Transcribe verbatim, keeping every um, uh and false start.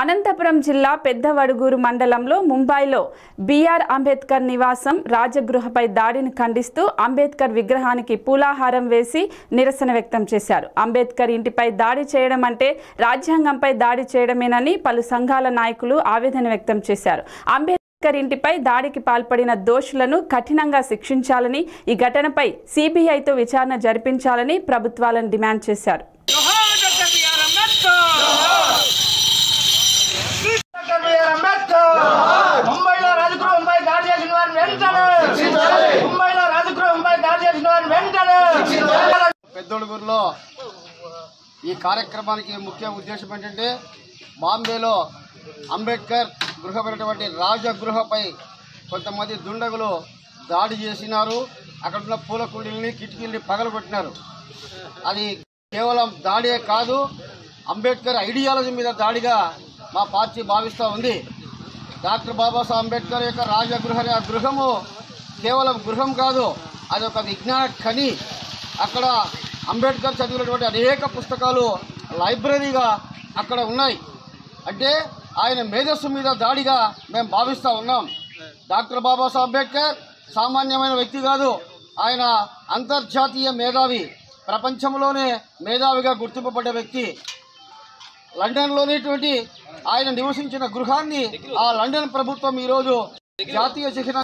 అనంతపురం జిల్లా పెద్ద వడుగూరు మండలంలో ముంబైలో బీఆర్ అంబేద్కర్ నివాసం రాజగృహపై దాడిని ఖండిస్తూ అంబేద్కర్ విగ్రహానికి పూలహారం వేసి నిరసన వ్యక్తం చేశారు. అంబేద్కర్ ఇంటిపై దాడి చేయడం అంటే రాజ్యాంగంపై దాడి చేయడమేనని పలు సంఘాల నాయకులు ఆవేదన వ్యక్తం చేశారు. అంబేద్కర్ ఇంటిపై దాడికి పాల్పడిన దోషులను కఠినంగా శిక్షించాలని, ఈ ఘటనపై సీబీఐతో విచారణ జరిపించాలని ప్రభుత్వాలను డిమాండ్ చేశారు. పెద్దొడుగురులో ఈ కార్యక్రమానికి ముఖ్య ఉద్దేశం ఏంటంటే, బాంబేలో అంబేద్కర్ గృహమైనటువంటి రాజగృహపై కొంతమంది దుండగులు దాడి చేసినారు. అక్కడ ఉన్న పూల కుండీలని, కిటికీలని పగలగొట్టినారు. అది కేవలం దాడే కాదు, అంబేద్కర్ ఐడియాలజీ మీద దాడిగా మా పార్టీ భావిస్తూ ఉంది. డాక్టర్ బాబాసాహెబ్ అంబేద్కర్ యొక్క రాజగృహ అనే గృహము కేవలం గృహం కాదు, అది ఒక విజ్ఞాన ఖని. అక్కడ అంబేద్కర్ చదివినటువంటి అనేక పుస్తకాలు లైబ్రరీగా అక్కడ ఉన్నాయి. అంటే ఆయన మేధస్సు మీద దాడిగా మేము భావిస్తూ ఉన్నాం. డాక్టర్ బాబాసాహెబ్ అంబేద్కర్ సామాన్యమైన వ్యక్తి కాదు, ఆయన అంతర్జాతీయ మేధావి, ప్రపంచంలోనే మేధావిగా గుర్తింపబడ్డ వ్యక్తి. లండన్లోనేటువంటి ఆయన నివసించిన గృహాన్ని ఆ లండన్ ప్రభుత్వం ఈరోజు జాతీయ చిహ్నం